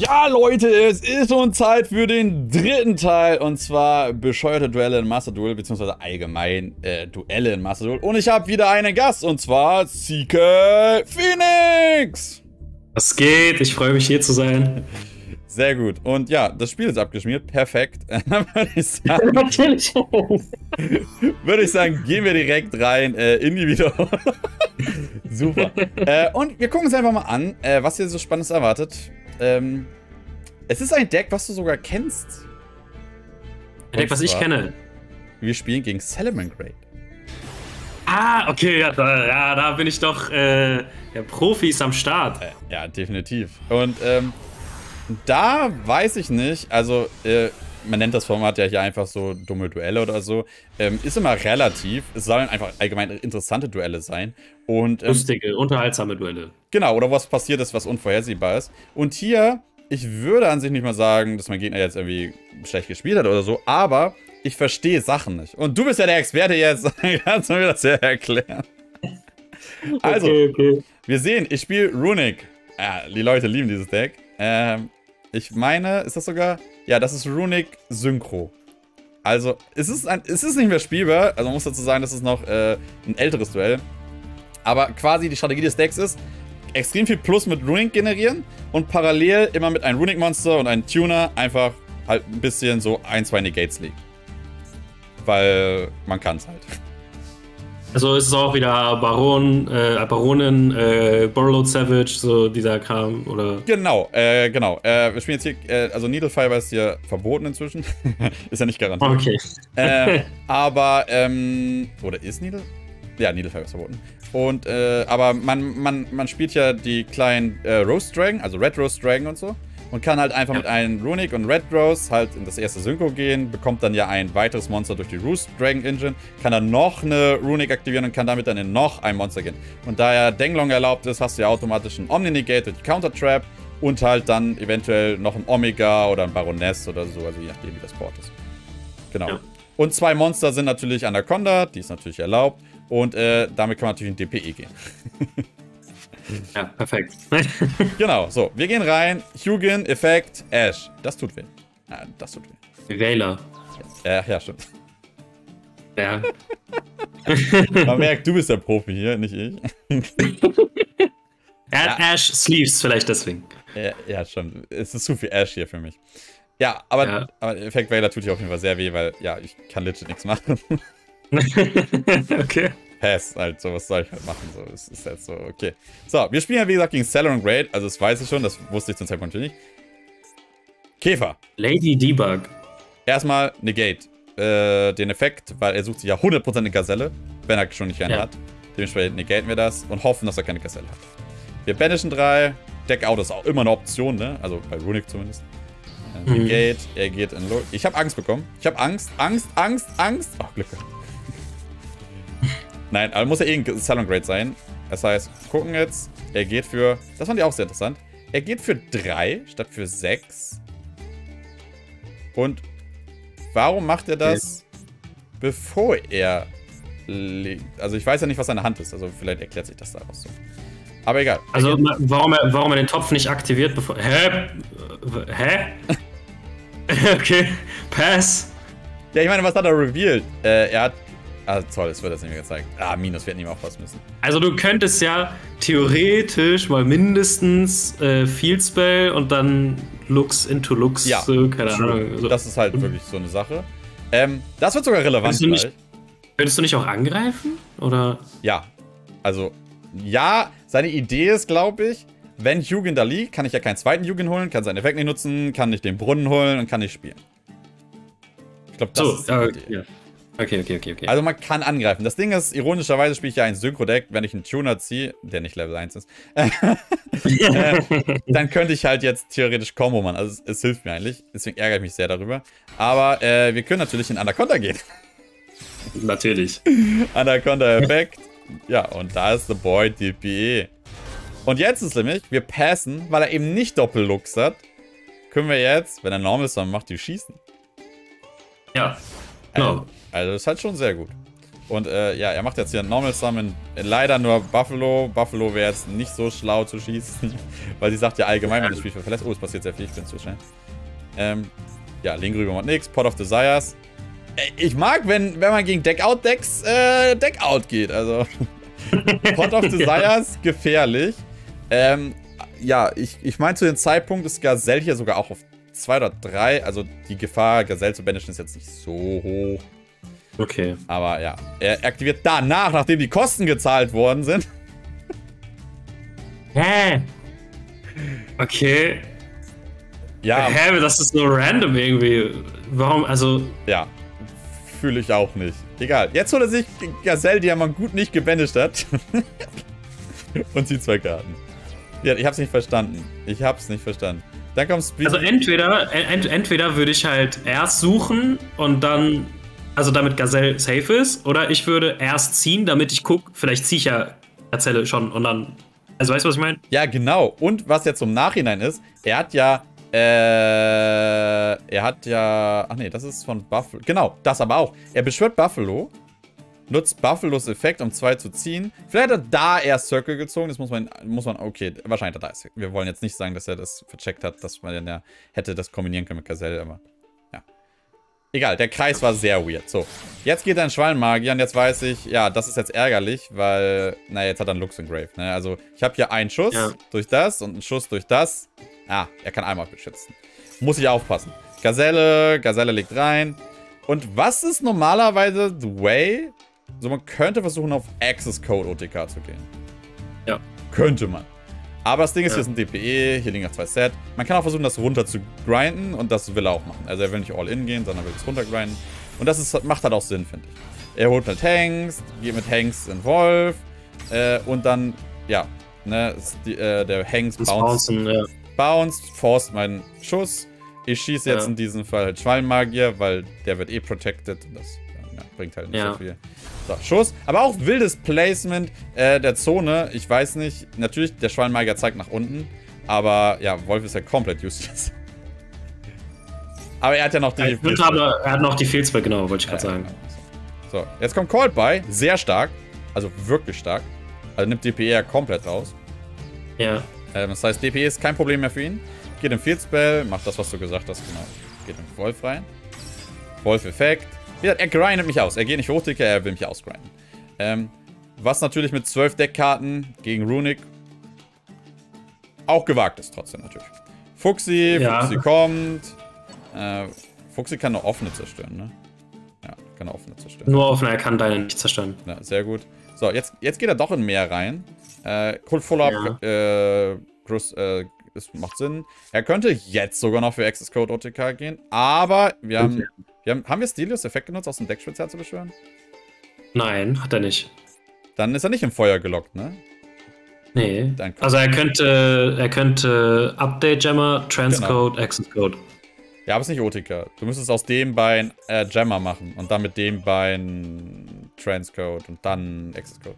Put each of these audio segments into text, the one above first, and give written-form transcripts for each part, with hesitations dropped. Ja Leute, es ist nun Zeit für den dritten Teil und zwar bescheuerte Duelle in Master Duel, beziehungsweise allgemein Duelle in Master Duel. Und ich habe wieder einen Gast und zwar CK Phoenix. Was geht? Ich freue mich hier zu sein. Sehr gut. Und ja, das Spiel ist abgeschmiert. Perfekt. Würde ich sagen, natürlich. Würde ich sagen, gehen wir direkt rein in die Wiederholung. Super. Und wir gucken uns einfach mal an, was hier so Spannendes erwartet. Es ist ein Deck, was du sogar kennst. Ein Deck, was ich kenne. Wir spielen gegen Salamangreat. Ah, okay, ja, da bin ich doch der Profis am Start. Ja, definitiv. Und da weiß ich nicht, also man nennt das Format ja hier einfach so dumme Duelle oder so. Ist immer relativ. Es sollen einfach allgemein interessante Duelle sein. Und lustige, unterhaltsame Duelle. Genau, oder was passiert ist, was unvorhersehbar ist. Und hier, ich würde an sich nicht mal sagen, dass mein Gegner jetzt irgendwie schlecht gespielt hat oder so, aber ich verstehe Sachen nicht. Und du bist ja der Experte jetzt. Kannst du mir das ja erklären? Also, okay. Wir sehen, ich spiele Runic. Ja, die Leute lieben dieses Deck. Ich meine, ist das sogar... Ja, das ist Runic Synchro. Also, es ist nicht mehr spielbar. Also man muss dazu sagen, das ist noch ein älteres Duell. Aber quasi die Strategie des Decks ist, extrem viel Plus mit Runic generieren und parallel immer mit einem Runic-Monster und einem Tuner einfach halt ein bisschen so ein, zwei Negates legen. Weil man kann es halt. Also ist es auch wieder Baron, Baronin, Borload Savage, so dieser Kram, oder? Genau, genau. Wir spielen jetzt hier, also Needle Fiber ist hier verboten inzwischen. Ist ja nicht garantiert. Okay. Aber, oder ist Needle? Ja, Needle Fiber ist verboten. Und, aber man spielt ja die kleinen Roost Dragon, also Red Rose Dragon und so. Und kann halt einfach mit einem Runic und Red Rose halt in das erste Synchro gehen, bekommt dann ja ein weiteres Monster durch die Roost Dragon Engine, kann dann noch eine Runic aktivieren und kann damit dann in noch ein Monster gehen. Und da ja Denglong erlaubt ist, hast du ja automatisch einen Omni-Negate durch die Counter-Trap und halt dann eventuell noch einen Omega oder einen Baroness oder so, also je nachdem wie das Board ist. Genau. Ja. Und zwei Monster sind natürlich Anaconda, die ist natürlich erlaubt und damit kann man natürlich in DPE gehen. Ja, perfekt. Genau, so. Wir gehen rein. Hugin, Effekt, Ash. Das tut weh. Ja, das tut weh. Wähler. Ja, stimmt. Ja. Man merkt, du bist der Profi hier, nicht ich. Ja. Ash Sleeves, vielleicht deswegen. Ja, stimmt. Es ist zu viel Ash hier für mich. Ja, aber Effekt Wähler tut hier auf jeden Fall sehr weh, weil, ja, ich kann legit nichts machen. Okay. Pass, halt, so was soll ich halt machen, so, es ist halt so, okay. So, wir spielen ja, wie gesagt, gegen Salamangreat, also das weiß ich schon, das wusste ich zum Zeitpunkt nicht. Käfer. Lady Debug. Erstmal negate den Effekt, weil er sucht sich ja 100% eine Gazelle, wenn er schon nicht eine hat. Dementsprechend negaten wir das und hoffen, dass er keine Gazelle hat. Wir banishen 3, Deck Out ist auch immer eine Option, ne, also bei Runic zumindest. Negate, er geht in Low. Ich habe Angst bekommen, ich habe Angst. Oh, Glück gehabt. Nein, aber muss ja eh ein Salamangreat sein. Das heißt, gucken jetzt. Er geht für... Das fand ich auch sehr interessant. Er geht für 3 statt für 6. Und warum macht er das, bevor er... Also ich weiß ja nicht, was seine Hand ist. Also vielleicht erklärt sich das daraus so. Aber egal. Also warum er den Topf nicht aktiviert, bevor... Hä? Okay. Pass. Ja, ich meine, was hat er revealed? Er hat... Ah, toll, es wird das nicht mehr gezeigt. Ah, Minus, wir hätten ihm auch was müssen. Also du könntest ja theoretisch mal mindestens Field Spell und dann Lux into Lux, ja, keine Ahnung. So. Das ist halt wirklich so eine Sache. Das wird sogar relevant. Könntest du nicht auch angreifen? Oder? Ja, also, ja, seine Idee ist, glaube ich, wenn Hugin da liegt, kann ich ja keinen zweiten Hugin holen, kann seinen Effekt nicht nutzen, kann nicht den Brunnen holen und kann nicht spielen. Ich glaube, das ist die Idee. Ja. Okay. Also man kann angreifen. Das Ding ist, ironischerweise spiele ich ja ein Synchro-Deck, wenn ich einen Tuner ziehe, der nicht Level 1 ist, dann könnte ich halt jetzt theoretisch Combo machen. Also es hilft mir eigentlich, deswegen ärgere ich mich sehr darüber. Aber wir können natürlich in Anaconda gehen. Natürlich. Anaconda-Effekt. Ja, und da ist The Boy DPE. Und jetzt ist nämlich, wir passen, weil er eben nicht Doppellux hat, können wir jetzt, wenn er Normal Summon macht, die schießen. Ja. No. Also, das ist halt schon sehr gut. Und ja, er macht jetzt hier einen Normal Summon. Leider nur Buffalo. Buffalo wäre jetzt nicht so schlau zu schießen, weil sie sagt ja allgemein, wenn das Spiel verlässt. Oh, es passiert sehr viel, ich bin zu schnell. Ja, Lingrübe macht nichts. Pot of Desires. Ich mag, wenn man gegen Deckout-Decks Deckout geht. Also Pot of Desires, gefährlich. Ja, ich meine, zu dem Zeitpunkt ist Gazelle hier sogar auch auf 2 oder 3. Also die Gefahr, Gazelle zu banishen, ist jetzt nicht so hoch. Okay. Aber ja, er aktiviert danach, nachdem die Kosten gezahlt worden sind. Hä? Okay. Ja. Hä, das ist so random irgendwie. Warum, also... Ja, fühle ich auch nicht. Egal. Jetzt holt er sich Gazelle, die er mal gut nicht gebanisht hat. Und zieht zwei Karten. Ja, ich hab's nicht verstanden. Dann kommt Speed. Also entweder würde ich halt erst suchen und dann... Also damit Gazelle safe ist, oder ich würde erst ziehen, damit ich gucke, vielleicht ziehe ich ja Gazelle schon und dann. Also weißt du, was ich meine? Ja, genau. Und was jetzt im Nachhinein ist, er hat ja. Ach nee, das ist von Buffalo. Genau, das aber auch. Er beschwört Buffalo, nutzt Buffalos Effekt, um 2 zu ziehen. Vielleicht hat er da erst Circle gezogen. Das muss man. Okay, wahrscheinlich hat er da. Wir wollen jetzt nicht sagen, dass er das vercheckt hat, dass man denn ja hätte das kombinieren können mit Gazelle, aber. Egal, der Kreis war sehr weird. So, jetzt geht er in Schwallenmagier und jetzt weiß ich, ja, das ist jetzt ärgerlich, weil, naja, jetzt hat er einen Lux in Grave. Ne? Also, ich habe hier einen Schuss durch das und einen Schuss durch das. Ah, er kann einmal beschützen. Muss ich aufpassen. Gazelle legt rein. Und was ist normalerweise the way? So, man könnte versuchen, auf Access Code OTK zu gehen. Ja. Könnte man. Aber das Ding ist, hier ist ein DPE, hier liegen noch 2 Set. Man kann auch versuchen, das runter zu grinden und das will er auch machen. Also er will nicht all-in gehen, sondern will es runter grinden. Und das ist, macht halt auch Sinn, finde ich. Er holt mit Hengst, geht mit Hengst in Wolf und dann, ja, ne, der Hengst bounced, forced meinen Schuss. Ich schieße jetzt in diesem Fall halt Schwallenmagier, weil der wird eh protected und das bringt halt nicht so viel. So, Schuss. Aber auch wildes Placement der Zone. Ich weiß nicht. Natürlich, der Schwallenmagier zeigt nach unten. Aber ja, Wolf ist ja komplett useless. Aber er hat ja noch die... er hat noch die Fehlspell, genau, wollte ich gerade sagen. Genau. So, jetzt kommt Cold Buy. Sehr stark. Also wirklich stark. Also nimmt DPE ja komplett raus. Ja. Das heißt, DPE ist kein Problem mehr für ihn. Geht im Fehlspell, macht das, was du gesagt hast, genau. Geht im Wolf rein. Wolf-Effekt. Er grindet mich aus. Er geht nicht hoch, Dicker, er will mich ausgrinden. Was natürlich mit 12 Deckkarten gegen Runic auch gewagt ist, trotzdem natürlich. Fuxi kommt. Fuxi kann nur offene zerstören, ne? Ja, kann nur offene zerstören. Nur offene, er kann deine nicht zerstören. Ja, sehr gut. So, jetzt geht er doch in mehr rein. Holt voll ab. Das macht Sinn. Er könnte jetzt sogar noch für Access Code OTK gehen, aber wir haben. Okay. Haben wir Stelios Effekt genutzt, aus dem Deckschwitzer zu beschwören? Nein, hat er nicht. Dann ist er nicht im Feuer gelockt, ne? Nee. Also er könnte Update Jammer, Transcode, Access Code. Ja, aber es ist nicht OTK. Du müsstest aus dem Bein Jammer machen und dann mit dem Bein Transcode und dann Access Code.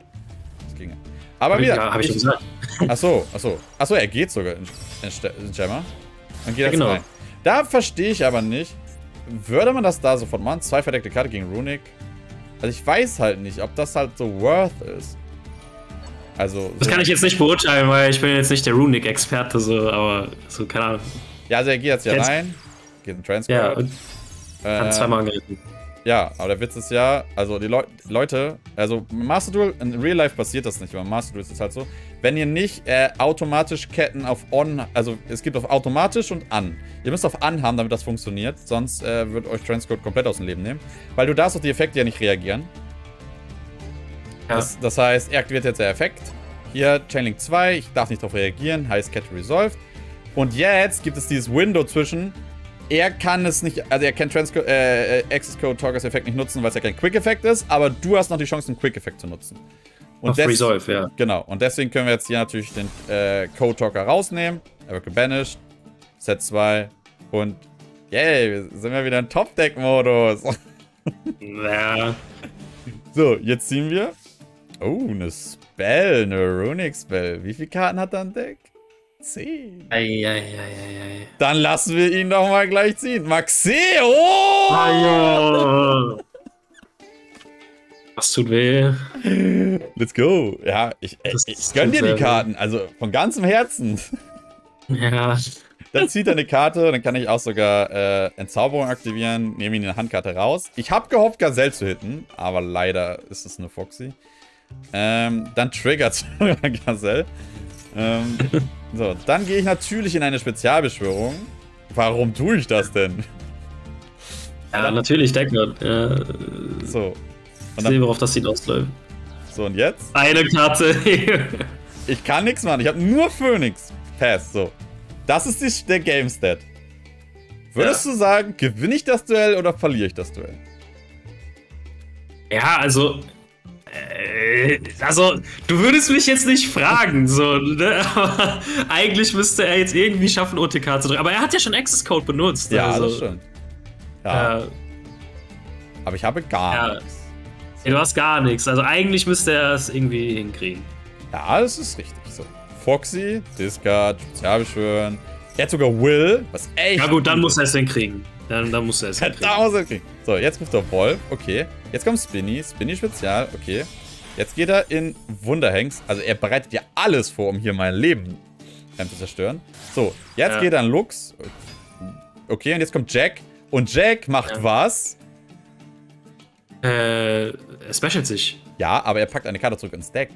Das ginge. Aber wieder. Ja, hab ich gesagt. Achso, er geht sogar in Jammer. Dann geht er genau rein. Da verstehe ich aber nicht. Würde man das da sofort machen? 2 verdeckte Karte gegen Runic. Also ich weiß halt nicht, ob das halt so worth ist. Also... Das kann ich jetzt nicht beurteilen, weil ich bin jetzt nicht der Runic-Experte, so, aber so, keine Ahnung. Ja, also er geht jetzt hier rein, geht in Transcode. Ja, und hat 2 Mal angegriffen. Ja, aber der Witz ist ja, also die Leute, also Master Duel, in Real Life passiert das nicht, aber Master Duel ist es halt so, wenn ihr nicht automatisch Ketten auf On, also es gibt auf automatisch und an. Ihr müsst auf an haben, damit das funktioniert, sonst wird euch Transcode komplett aus dem Leben nehmen, weil du darfst auf die Effekte ja nicht reagieren. Ja. Das heißt, er aktiviert jetzt der Effekt, hier Chainlink 2, ich darf nicht darauf reagieren, heißt Kette resolved. Und jetzt gibt es dieses Window zwischen... Er kann es nicht, also er kann Access Code Talkers Effekt nicht nutzen, weil es ja kein Quick Effekt ist, aber du hast noch die Chance, einen Quick Effekt zu nutzen. Und auf Resolve, ja. Genau, und deswegen können wir jetzt hier natürlich den Code Talker rausnehmen. Er wird gebanished. Set 2. Und yay, sind wir wieder in Top-Deck-Modus. Ja. So, jetzt ziehen wir. Oh, eine Spell, eine Runic-Spell. Wie viele Karten hat er im Deck? 10. Ei. Dann lassen wir ihn doch mal gleich ziehen. Maxx C! Oh! Das tut weh. Let's go. Ja, ich gönn dir die Karten. Weh. Also von ganzem Herzen. Ja. Dann zieht er eine Karte, dann kann ich auch sogar Entzauberung aktivieren, nehme ihn in der Handkarte raus. Ich habe gehofft, Gazelle zu hitten, aber leider ist es eine Foxy. Dann triggert sogar Gazelle. So, dann gehe ich natürlich in eine Spezialbeschwörung. Warum tue ich das denn? Ja, dann, natürlich, denke ich. So. Ich sehe, worauf das sieht ausläuft. So, und jetzt? Eine Karte. Ich kann nichts machen, ich habe nur Phoenix. Pass, so. Das ist der Game-Stat. Würdest du sagen, gewinne ich das Duell oder verliere ich das Duell? Ja, also... also, du würdest mich jetzt nicht fragen, so, ne? Aber eigentlich müsste er jetzt irgendwie schaffen, OTK zu drücken. Aber er hat ja schon Access Code benutzt. Ja, also, das stimmt. Ja. Aber ich habe gar nichts. Ja, du hast gar nichts. Also eigentlich müsste er es irgendwie hinkriegen. Ja, das ist richtig so. Foxy, Discard, Spezialbeschwören. Er hat sogar Will, was echt. Ja gut, dann muss er es hinkriegen. Dann muss er es hinkriegen. Dann muss er es hinkriegen. So, jetzt ruft er Wolf. Okay. Jetzt kommt Spinny. Spinny Spezial. Okay. Jetzt geht er in Wunderhengst. Also er bereitet ja alles vor, um hier mein Leben zu zerstören. So, jetzt geht er in Lux. Okay, und jetzt kommt Jack. Und Jack macht was? Er specialt sich. Ja, aber er packt eine Karte zurück ins Deck.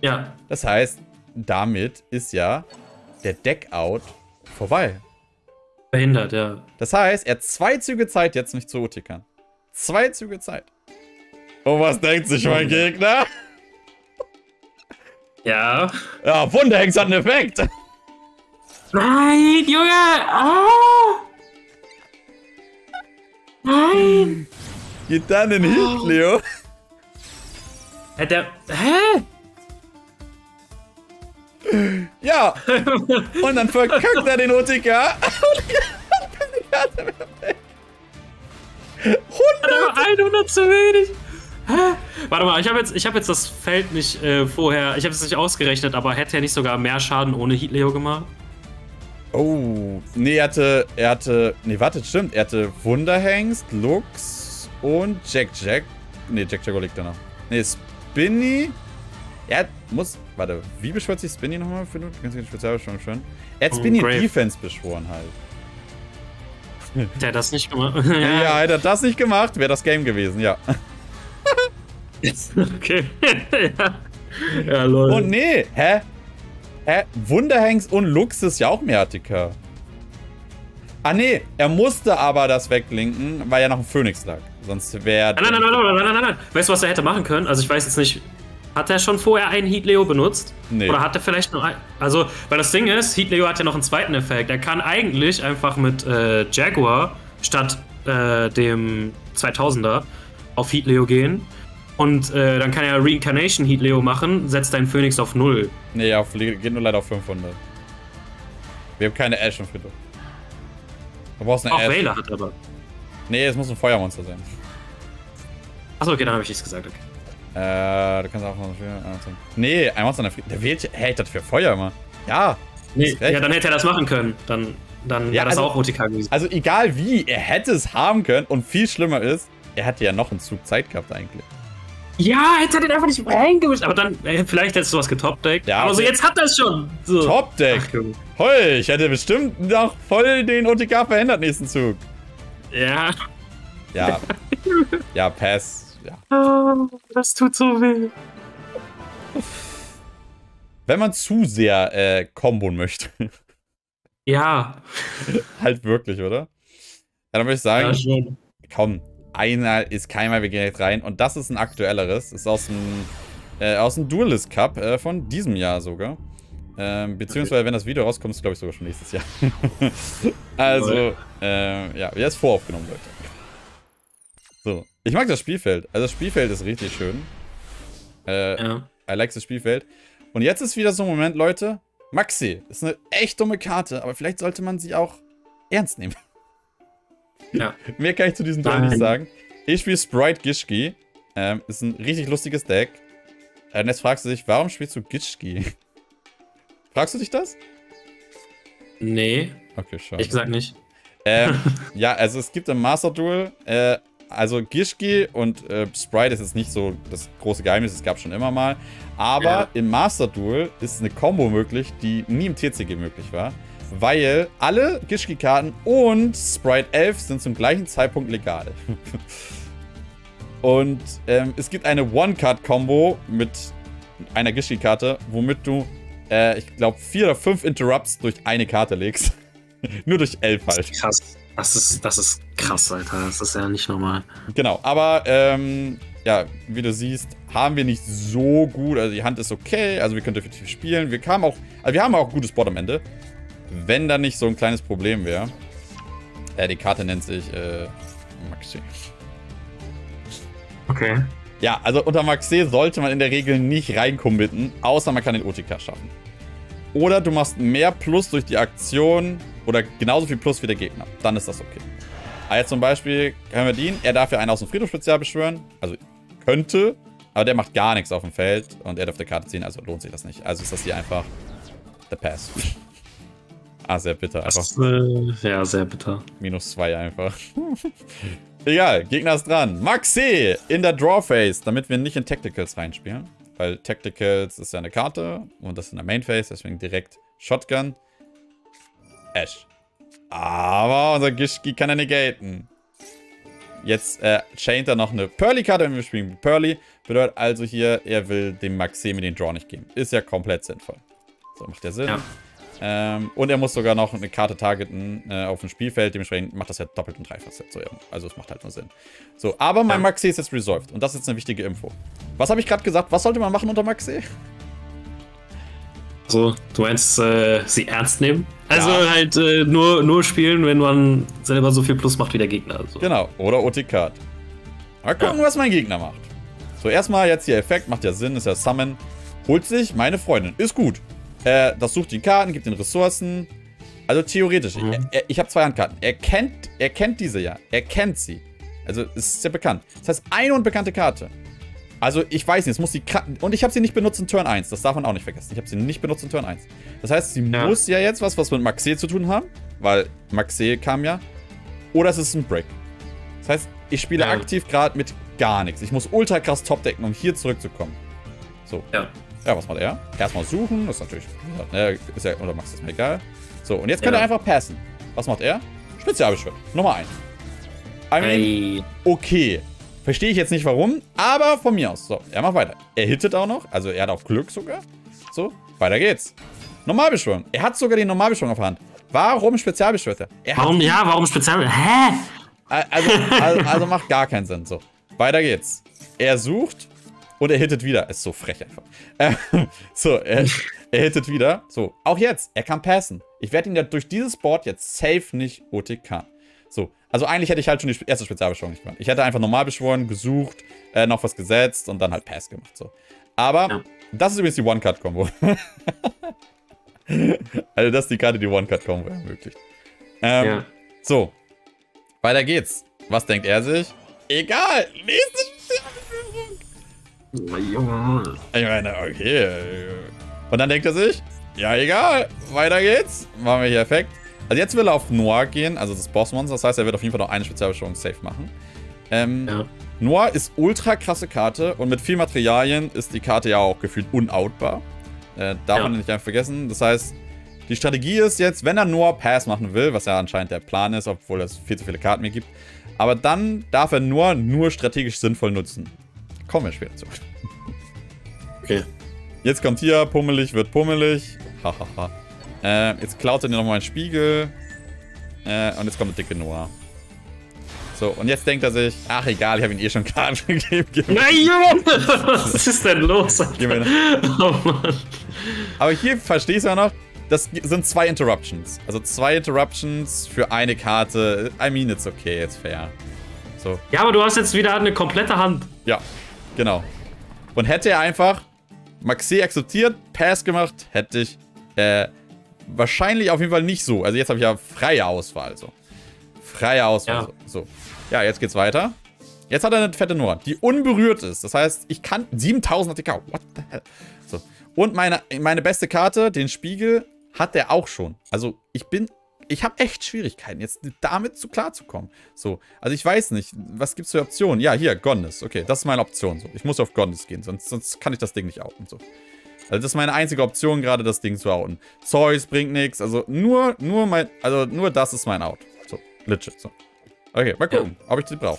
Ja. Das heißt, damit ist ja der Deckout vorbei. Verhindert, ja. Das heißt, er hat 2 Züge Zeit, jetzt nicht zu OTKern. 2 Züge Zeit. Und was denkt sich mein Gegner? Ja. Ja, Wunderhengst hat einen Effekt. Nein, Junge! Oh. Nein! Geht dann in Heat Leo. Hat er. Hä? Ja, und dann verkackt er den OTK. 100 zu wenig. Warte mal, ich hab jetzt das Feld nicht vorher, ich habe es nicht ausgerechnet, aber hätte er nicht sogar mehr Schaden ohne Heat Leo gemacht? Oh, nee, er hatte Wunderhengst, Lux und Jack. Nee, Jack liegt danach. Nee, Spinny. Er muss. Warte, wie beschwört sich Spinny nochmal? Ganz Spezialbeschwörung schön. Er hat Spinny Defense beschworen halt. Hätte er das nicht gemacht? Ja, hätte er das nicht gemacht, wäre das Game gewesen, ja. Okay. Ja, Leute. Und nee, hä? Wunderhengst und Lux ist ja auch mehr ATK. Ah nee, er musste aber das weglinken, weil er noch ein Phoenix lag. Sonst wäre. Nein. Weißt du, was er hätte machen können? Also ich weiß jetzt nicht. Hat er schon vorher einen Heat Leo benutzt? Nee. Oder hat er vielleicht nur einen? Also, weil das Ding ist, Heat Leo hat ja noch einen zweiten Effekt. Er kann eigentlich einfach mit Jaguar statt dem 2000er auf Heat Leo gehen. Und dann kann er Reincarnation Heat Leo machen, setzt deinen Phoenix auf 0. Nee, geht nur leider auf 500. Wir haben keine Ash im Friedhof. Du brauchst eine Ash. Auch Wähler hat aber. Nee, es muss ein Feuermonster sein. Achso, okay, dann habe ich nichts gesagt, okay. Du kannst auch noch nee, ein Monster der wählt. Hä, ich dachte für Feuer immer. Ja. Nee, ja, dann hätte er das machen können. Dann ja, wäre das also, auch OTK gewesen. Also egal wie, er hätte es haben können. Und viel schlimmer ist, er hatte ja noch einen Zug Zeit gehabt eigentlich. Ja, hätte er den einfach nicht reingemischt. Aber dann, vielleicht hättest du was getopdeckt. Ja, aber also jetzt hat er es schon. So. Topdeck. Hoi, ich hätte bestimmt noch voll den OTK verhindert nächsten Zug. Ja. Ja. Ja, Pass. Ja. Oh, das tut so weh. Wenn man zu sehr kombon möchte. Ja. Halt wirklich, oder? Ja, dann würde ich sagen, ja, komm, einer ist keinmal, wir gehen direkt rein. Und das ist ein aktuelleres. Ist aus dem Duelist Cup von diesem Jahr sogar. Beziehungsweise, wenn das Video rauskommt, ist es, glaube ich, sogar schon nächstes Jahr. Also, ja, der ist voraufgenommen, Leute. So. Ich mag das Spielfeld. Also das Spielfeld ist richtig schön. I like das Spielfeld. Und jetzt ist wieder so ein Moment, Leute. Maxx C ist eine echt dumme Karte, aber vielleicht sollte man sie auch ernst nehmen. Ja. Mehr kann ich zu diesem Duell nicht sagen. Ich spiele Sprite Gishki. Ist ein richtig lustiges Deck. Und jetzt fragst du dich, warum spielst du Gishki? Fragst du dich das? Nee. Okay, schade. Ich sag nicht. Ja, also es gibt im Master Duel Also Gishki und Sprite ist jetzt nicht so das große Geheimnis, das gab es schon immer mal. Aber ja, im Master Duel ist eine Combo möglich, die nie im TCG möglich war. Weil alle Gishki-Karten und Sprite 11 sind zum gleichen Zeitpunkt legal. Und es gibt eine One-Cut-Combo mit einer Gishki-Karte, womit du, ich glaube, 4 oder 5 Interrupts durch eine Karte legst. Nur durch 11 halt. Krass. Das ist krass, Alter. Das ist ja nicht normal. Genau, aber ja, wie du siehst, haben wir nicht so gut. Also die Hand ist okay, also wir können definitiv spielen. Wir kamen auch, also wir haben auch ein gutes Board am Ende. Wenn da nicht so ein kleines Problem wäre. Die Karte nennt sich Maxx C. Okay. Ja, also unter Maxx C sollte man in der Regel nicht reinkommitten, außer man kann den OTK schaffen. Oder du machst mehr Plus durch die Aktion oder genauso viel Plus wie der Gegner. Dann ist das okay. Aber jetzt zum Beispiel können wir den. Er darf ja einen aus dem Friedhof Spezial beschwören. Also könnte, aber der macht gar nichts auf dem Feld und er darf die Karte ziehen, also lohnt sich das nicht. Also ist das hier einfach der Pass. Ah, sehr bitter. Einfach. Das, ja, sehr bitter. -2 einfach. Egal, Gegner ist dran. Maxx C in der Draw Phase, damit wir nicht in Tacticals reinspielen. Weil Tacticals ist ja eine Karte und das ist in der Main Phase, deswegen direkt Shotgun. Ash. Aber unser Gishki kann er negaten. Jetzt chaint er noch eine Pearly-Karte, wenn wir spielen. Pearly bedeutet also hier, er will dem Maxx C mit den Draw nicht geben. Ist ja komplett sinnvoll. So, macht der Sinn. Ja. Und er muss sogar noch eine Karte targeten auf dem Spielfeld. Dementsprechend macht das ja doppelt und dreifach Sinn. So, also es macht halt nur Sinn. So, aber mein Maxx C ist jetzt resolved. Und das ist jetzt eine wichtige Info. Was habe ich gerade gesagt? Was sollte man machen unter Maxx C? Also, du meinst, sie ernst nehmen? Also ja, halt nur spielen, wenn man selber so viel Plus macht wie der Gegner. Also. Genau, oder OTK. Mal gucken, was mein Gegner macht. So, erstmal jetzt hier Effekt, macht ja Sinn, ist ja Summon. Holt sich meine Freundin, ist gut. Das sucht die Karten, gibt den Ressourcen. Also theoretisch, ich habe 2 Handkarten. Er kennt diese ja. Er kennt sie. Also es ist ja bekannt. Das heißt, eine unbekannte Karte. Also ich weiß nicht, es muss die Karten. Und ich habe sie nicht benutzt in Turn 1. Das darf man auch nicht vergessen. Ich habe sie nicht benutzt in Turn 1. Das heißt, sie muss ja jetzt was mit Maxx C zu tun haben. Weil Maxx C kam ja. Oder es ist ein Break. Das heißt, ich spiele aktiv gerade mit gar nichts. Ich muss ultra krass topdecken, um hier zurückzukommen. So. Ja. Ja, was macht er? Erstmal suchen, das ist natürlich. Ist ja, oder Maxx, ist mir egal. So, und jetzt kann er einfach passen. Was macht er? Spezialbeschwörung. Nummer 1. Hey. Okay. Verstehe ich jetzt nicht warum, aber von mir aus. So, er macht weiter. Er hittet auch noch, also er hat auch Glück sogar. So, weiter geht's. Normalbeschwörung. Er hat sogar die Normalbeschwörung auf der Hand. Warum Spezialbeschwörter? Warum Spezialbeschwörter? Hä? Also macht gar keinen Sinn. So, weiter geht's. Er sucht. Und er hittet wieder. Ist so frech einfach. So, er hittet wieder. So, auch jetzt. Er kann passen. Ich werde ihn ja durch dieses Board jetzt safe nicht OTK. So, also eigentlich hätte ich halt schon die erste Spezialbeschwörung nicht gemacht. Ich hätte einfach normal beschworen, gesucht, noch was gesetzt und dann halt Pass gemacht. So. Aber das ist übrigens die One-Cut-Combo. Also das ist die Karte, die One-Cut-Combo ermöglicht. So, weiter geht's. Was denkt er sich? Egal. Nächste Spezialbeschwörung. Ich meine, okay. Und dann denkt er sich, ja egal, weiter geht's. Machen wir hier Effekt. Also jetzt will er auf Noir gehen, also das Bossmonster. Das heißt, er wird auf jeden Fall noch eine Spezialbeschwörung safe machen. Noir ist ultra krasse Karte und mit viel Materialien ist die Karte ja auch gefühlt unoutbar. Darf man nicht einfach vergessen. Das heißt, die Strategie ist jetzt, wenn er Noir Pass machen will, was ja anscheinend der Plan ist, obwohl es viel zu viele Karten mehr gibt, aber dann darf er Noir nur strategisch sinnvoll nutzen. Kommen wir später zu. Okay. Jetzt kommt hier, pummelig wird pummelig. Hahaha. Jetzt klaut er dir nochmal einen Spiegel. Und jetzt kommt der dicke Noah. So, und jetzt denkt er sich, ach egal, ich habe ihm eh schon Karten gegeben. Nein, was ist denn los? Oh Mann. Aber hier verstehst du ja noch, das sind 2 Interruptions. Also 2 Interruptions für eine Karte. I mean, it's okay, it's fair. So. Ja, aber du hast jetzt wieder eine komplette Hand. Ja. Genau. Und hätte er einfach Maxx C akzeptiert, Pass gemacht, hätte ich wahrscheinlich auf jeden Fall nicht so. Also jetzt habe ich ja freie Auswahl. So. Freie Auswahl. Ja. So. Ja, jetzt geht's weiter. Jetzt hat er eine fette Nummer, die unberührt ist. Das heißt, ich kann 7000 ATK. What the hell? So. Und meine beste Karte, den Spiegel, hat er auch schon. Also ich bin... Ich habe echt Schwierigkeiten, jetzt damit klarzukommen. So, also ich weiß nicht, was gibt's für Optionen? Ja, hier, Gondnis. Okay, das ist meine Option. So. Ich muss auf Gondnis gehen, sonst kann ich das Ding nicht outen. So. Also das ist meine einzige Option, gerade das Ding zu outen. Zeus bringt nichts. Also nur das ist mein Out. So, legit. So. Okay, mal gucken, ob ich die brauche.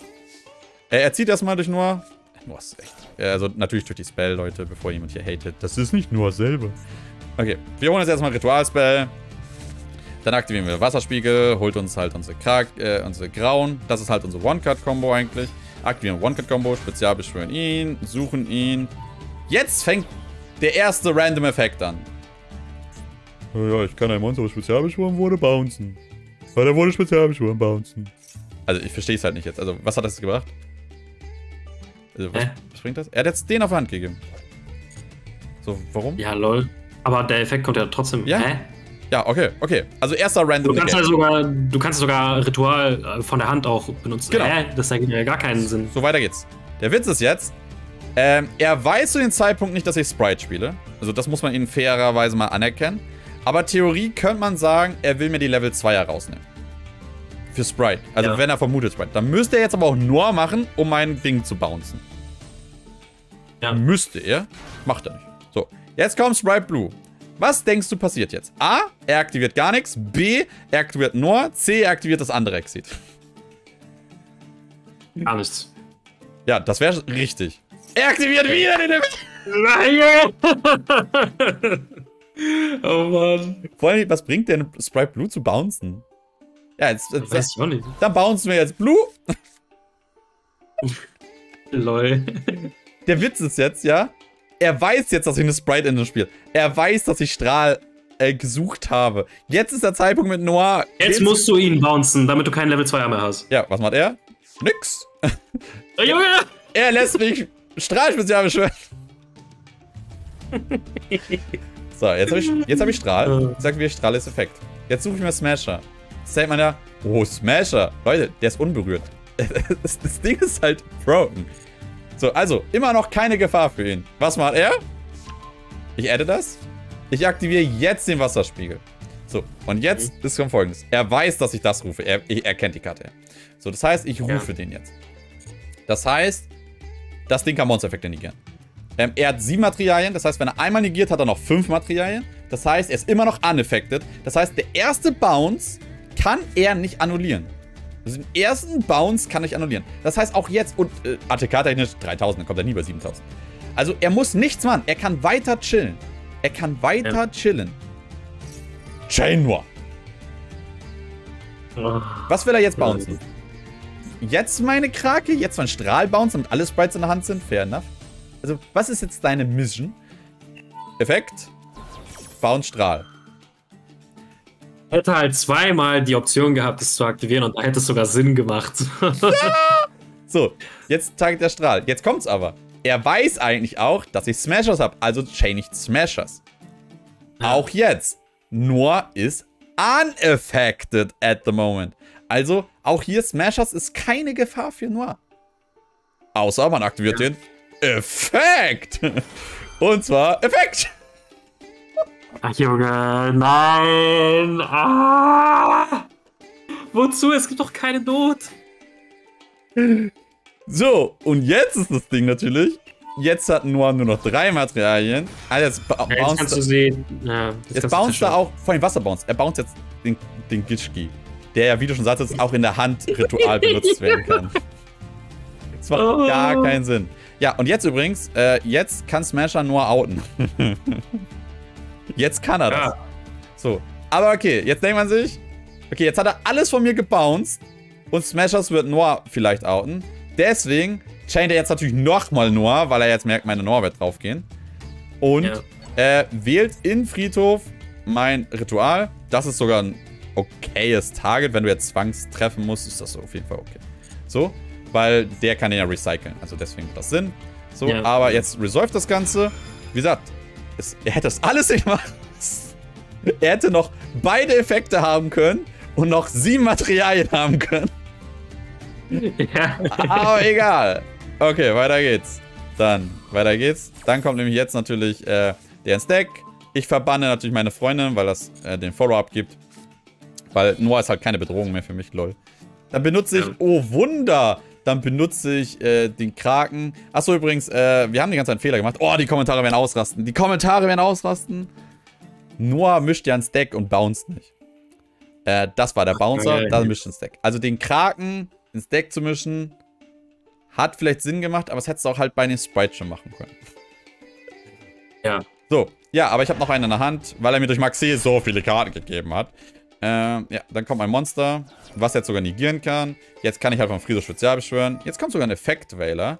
Er zieht erstmal durch Noir. Noir ist echt. Also natürlich durch die Spell, Leute, bevor jemand hier hatet. Das ist nicht Noir selber. Okay, wir holen jetzt erstmal Ritual-Spell. Dann aktivieren wir Wasserspiegel, holt uns halt unsere unsere Grauen. Das ist halt unsere One-Cut-Combo eigentlich. Aktivieren One-Cut-Combo, Spezialbeschwören ihn, suchen ihn. Jetzt fängt der erste Random-Effekt an. Ja, ich kann ein Monster, das spezialbeschworen wurde, bouncen. Weil er wurde spezialbeschworen, bouncen. Also ich verstehe es halt nicht jetzt. Also was hat das gebracht? Also was bringt das? Er hat jetzt den auf die Hand gegeben. So, warum? Ja, lol. Aber der Effekt kommt ja trotzdem. Ja. Hä? Ja, okay, okay. Also erster Random. Du kannst ja sogar, Ritual von der Hand auch benutzen. Genau. Hä? Das ergibt ja gar keinen Sinn. So, weiter geht's. Der Witz ist jetzt, er weiß zu dem Zeitpunkt nicht, dass ich Sprite spiele. Also das muss man ihnen fairerweise mal anerkennen. Aber Theorie könnte man sagen, er will mir die Level 2er rausnehmen. Für Sprite. Also wenn er vermutet Sprite. Dann müsste er jetzt aber auch Noir machen, um mein Ding zu bouncen. Ja. Müsste er. Macht er nicht. So. Jetzt kommt Sprite Blue. Was denkst du passiert jetzt? A, er aktiviert gar nichts. B, er aktiviert Noir. C, er aktiviert das andere Exit. Gar nichts. Ja, das wäre richtig. Er aktiviert wieder den Effekt. Oh Mann. Vor allem, was bringt denn Sprite Blue zu bouncen? Ja, jetzt weiß ich auch nicht. Dann bouncen wir jetzt Blue. Lol. Der Witz ist jetzt, ja. Er weiß jetzt, dass ich eine Sprite-Engine spiele. Er weiß, dass ich Strahl gesucht habe. Jetzt ist der Zeitpunkt mit Noir. Jetzt musst du ihn bouncen, damit du keinen Level 2er mehr hast. Ja, was macht er? Nix. Junge! Er lässt mich Strahl-Spezialbeschwören. So, jetzt hab ich Strahl. Ich sag, wie Strahl ist Effekt. Jetzt suche ich mir Smasher. Jetzt denkt man ja, oh, Smasher. Leute, der ist unberührt. Das Ding ist halt broken. So, also, immer noch keine Gefahr für ihn. Was macht er? Ich adde das. Ich aktiviere jetzt den Wasserspiegel. So, und jetzt ist Folgendes. Er weiß, dass ich das rufe. Er kennt die Karte. So, das heißt, ich rufe den jetzt. Das heißt, das Ding kann Monster-Effekte negieren. Er hat 7 Materialien. Das heißt, wenn er einmal negiert, hat er noch 5 Materialien. Das heißt, er ist immer noch unaffected. Das heißt, der erste Bounce kann er nicht annullieren. Also den ersten Bounce kann ich annullieren. Das heißt auch jetzt, und ATK-technisch 3000, dann kommt er nie bei 7000. Also er muss nichts machen, er kann weiter chillen. Er kann weiter chillen. Chain Noir. Was will er jetzt bouncen? Jetzt meine Krake, jetzt mein Strahl bouncen, damit alle Sprites in der Hand sind, fair enough. Also was ist jetzt deine Mission? Effekt, Bounce Strahl. Hätte halt zweimal die Option gehabt, es zu aktivieren und da hätte es sogar Sinn gemacht. Ja! So, jetzt target der Strahl. Jetzt kommt's aber. Er weiß eigentlich auch, dass ich Smashers habe, also chain ich Smashers. Ja. Auch jetzt. Noir ist unaffected at the moment. Also, auch hier Smashers ist keine Gefahr für Noir. Außer man aktiviert den Effekt. Und zwar Effekt. Ach Junge, nein! Ah! Wozu? Es gibt doch keine Not! So, und jetzt ist das Ding natürlich. Jetzt hat Noah nur noch 3 Materialien. Also jetzt jetzt kannst du sehen. Ja, jetzt bounced er auch, vor allem Wasserbounce. Er bounced jetzt den Gitschki, der ja, wie du schon sagtest, auch in der Hand Ritual benutzt werden kann. Das macht gar keinen Sinn. Ja, und jetzt übrigens, jetzt kann Smasher Noah outen. Jetzt kann er das. So. Aber okay, jetzt denkt man sich, okay, jetzt hat er alles von mir gebounced und Smashers wird Noir vielleicht outen. Deswegen chaint er jetzt natürlich nochmal Noir, weil er jetzt merkt, meine Noir wird draufgehen. Und wählt in Friedhof mein Ritual. Das ist sogar ein okayes Target. Wenn du jetzt zwangstreffen musst, ist das so auf jeden Fall okay. So, weil der kann den ja recyceln. Also deswegen macht das Sinn. So, aber jetzt resolve das Ganze. Wie gesagt, er hätte das alles nicht gemacht. Er hätte noch beide Effekte haben können und noch 7 Materialien haben können. Ja. Aber egal. Okay, weiter geht's. Dann, weiter geht's. Dann kommt nämlich jetzt natürlich der ins Deck. Ich verbanne natürlich meine Freundin, weil das den Follow-up gibt. Weil Noah ist halt keine Bedrohung mehr für mich, lol. Dann benutze ich, oh Wunder, dann benutze ich den Kraken. Achso, übrigens, wir haben die ganze Zeit einen Fehler gemacht. Oh, die Kommentare werden ausrasten. Die Kommentare werden ausrasten. Noah mischt ja ein Stack und bounced nicht. Das war der Bouncer, da mischt ein Stack. Also den Kraken ins Deck zu mischen, hat vielleicht Sinn gemacht, aber es hättest du auch halt bei den Sprite schon machen können. Ja. So, ja, aber ich habe noch einen in der Hand, weil er mir durch Maxx C so viele Karten gegeben hat. Ja, dann kommt mein Monster, was jetzt sogar negieren kann. Jetzt kann ich halt vom Friedhof Spezial beschwören. Jetzt kommt sogar ein Effekt-Wailer.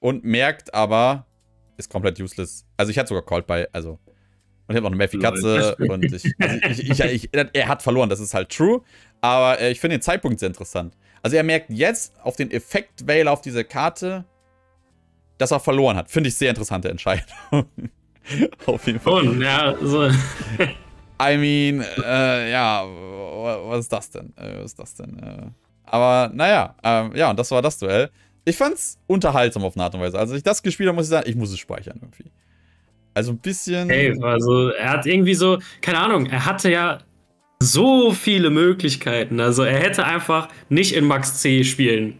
Und merkt aber, ist komplett useless. Also ich hatte sogar Called by, also... Und ich habe noch eine Mephi-Katze und er hat verloren, das ist halt true. Aber ich finde den Zeitpunkt sehr interessant. Also er merkt jetzt auf den Effekt-Wailer auf dieser Karte, dass er verloren hat. Finde ich sehr interessante Entscheidung. Auf jeden Fall. Und, ja, so. I mean, ja, was ist das denn? Aber naja, ja, und das war das Duell. Ich fand's unterhaltsam auf eine Art und Weise. Also, ich das gespielt habe, muss ich sagen, ich muss es speichern irgendwie. Also ein bisschen... Hey, also er hat irgendwie so, keine Ahnung, er hatte ja so viele Möglichkeiten. Also er hätte einfach nicht in Maxx C spielen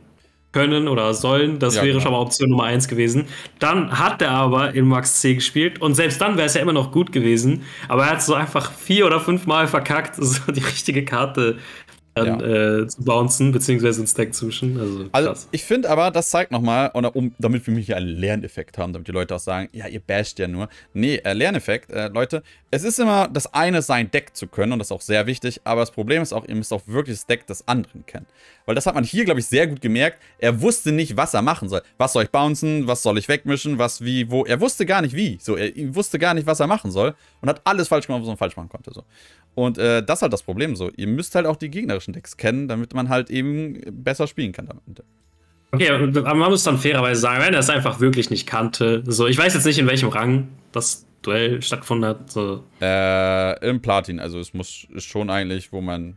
können oder sollen. Das wäre schon mal Option Nummer 1 gewesen. Dann hat er aber in Maxx C gespielt und selbst dann wäre es ja immer noch gut gewesen. Aber er hat so einfach 4 oder 5 Mal verkackt, so die richtige Karte dann, zu bouncen, beziehungsweise ins Deck zu mischen. Also ich finde aber, das zeigt nochmal, damit wir hier einen Lerneffekt haben, damit die Leute auch sagen, ja, ihr basht ja nur. Nee, Lerneffekt, Leute, es ist immer das eine, sein Deck zu können, und das ist auch sehr wichtig, aber das Problem ist auch, ihr müsst auch wirklich das Deck des anderen kennen. Weil das hat man hier, glaube ich, sehr gut gemerkt, er wusste nicht, was er machen soll. Was soll ich bouncen, was soll ich wegmischen, was, wie, wo, er wusste gar nicht wie, so, er wusste gar nicht, was er machen soll und hat alles falsch gemacht, was man falsch machen konnte, so. Und das ist halt das Problem so. Ihr müsst halt auch die gegnerischen Decks kennen, damit man halt eben besser spielen kann damit. Okay, aber man muss dann fairerweise sagen, wenn er es einfach wirklich nicht kannte. So, ich weiß jetzt nicht, in welchem Rang das Duell stattgefunden hat. So. Im Platin, also es muss ist schon eigentlich, wo man...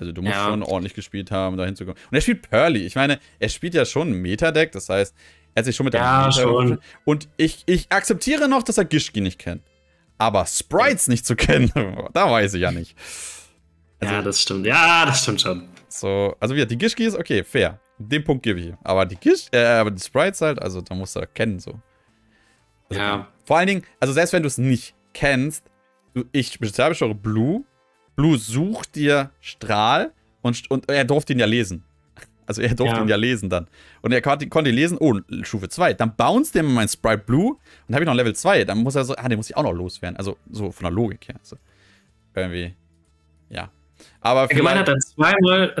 Also du musst schon ordentlich gespielt haben, da hinzukommen. Und er spielt Pearly. Ich meine, er spielt ja schon ein Meta-Deck, das heißt, er hat sich schon mit der... Ja, schon. Und ich akzeptiere noch, dass er Gishki nicht kennt. Aber Sprites nicht zu kennen, da weiß ich ja nicht. Also, ja, das stimmt. Ja, das stimmt schon. So, also wieder, die Gishki ist okay, fair. Den Punkt gebe ich hier. Aber die Sprites halt, also da musst du das kennen so. Also, ja. Vor allen Dingen, also selbst wenn du es nicht kennst, ich spezialbeschwöre Blue. Blue sucht dir Strahl und er durfte ihn ja lesen. Also er durfte ihn ja lesen dann. Und er konnte ihn lesen, oh, Stufe 2. Dann bounced er mir mein Sprite Blue und habe ich noch Level 2. Dann muss er so, den muss ich auch noch loswerden. Also so von der Logik her. Also, irgendwie, ja. Aber gemeint hat er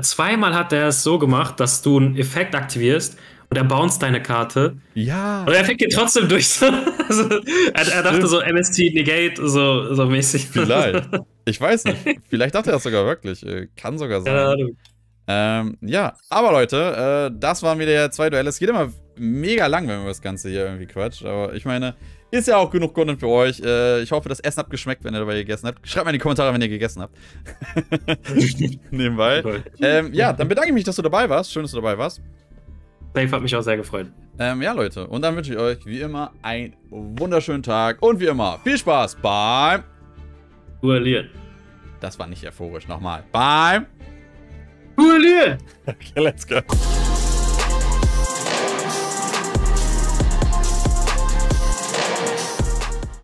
zweimal hat er es so gemacht, dass du einen Effekt aktivierst und er bounced deine Karte. Ja. Und er fängt dir trotzdem durch. Also, er dachte so, MST Negate, so mäßig. Vielleicht. Ich weiß nicht. Vielleicht dachte er das sogar wirklich. Kann sogar sein. Ja, ja, aber Leute, das waren wieder 2 Duelle. Es geht immer mega lang, wenn man das Ganze hier irgendwie quatscht. Aber ich meine, ist ja auch genug Content für euch. Ich hoffe, das Essen hat geschmeckt, wenn ihr dabei gegessen habt. Schreibt mal in die Kommentare, wenn ihr gegessen habt. Nebenbei. Ja, dann bedanke ich mich, dass du dabei warst. Schön, dass du dabei warst. Dave hat mich auch sehr gefreut. Ja, Leute, und dann wünsche ich euch wie immer einen wunderschönen Tag. Und wie immer, viel Spaß beim Duellieren. Das war nicht euphorisch. Nochmal. Beim Duellieren. Okay, let's go.